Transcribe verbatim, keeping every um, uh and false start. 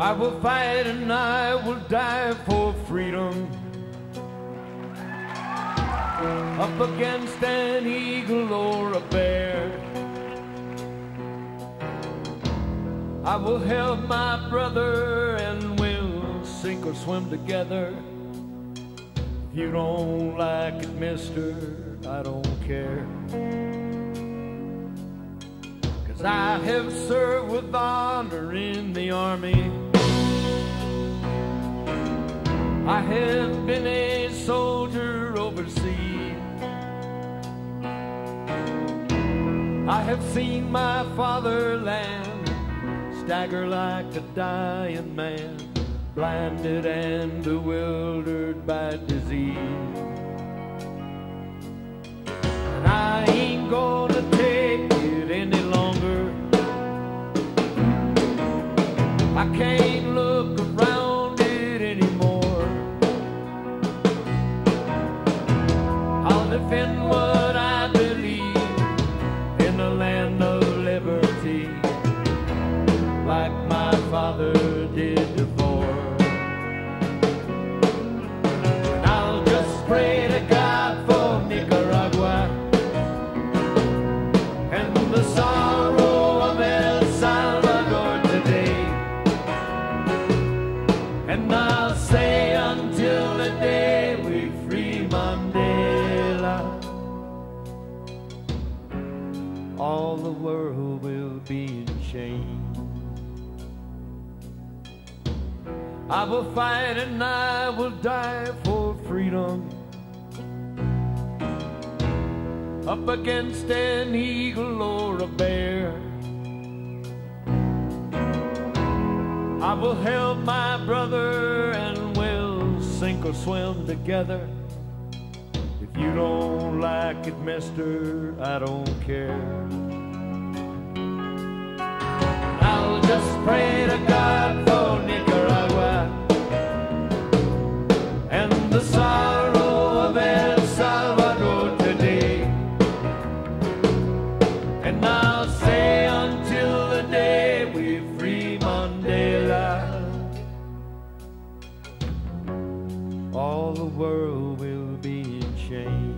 I will fight and I will die for freedom. Up against an eagle or a bear, I will help my brother and we'll sink or swim together. If you don't like it, mister, I don't care. 'Cause I have served with honor in the army. I have been a soldier overseas. I have seen my fatherland stagger like a dying man, blinded and bewildered by disease. And I ain't gonna take it any longer. I can't look around it anymore. I'll defend what I believe in the land of liberty, like my father did before. Pray to God for Nicaragua and the sorrow of El Salvador today. And I'll say until the day we free Mandela, all the world will be in shame. I will fight and I will die for freedom. Up against an eagle or a bear, I will help my brother and we'll sink or swim together. If you don't like it, mister, I don't care. I'll just pray to God for Nicaragua and the sorrow of El Salvador today. And I'll say until the day we free Mandela, all the world will be in shame.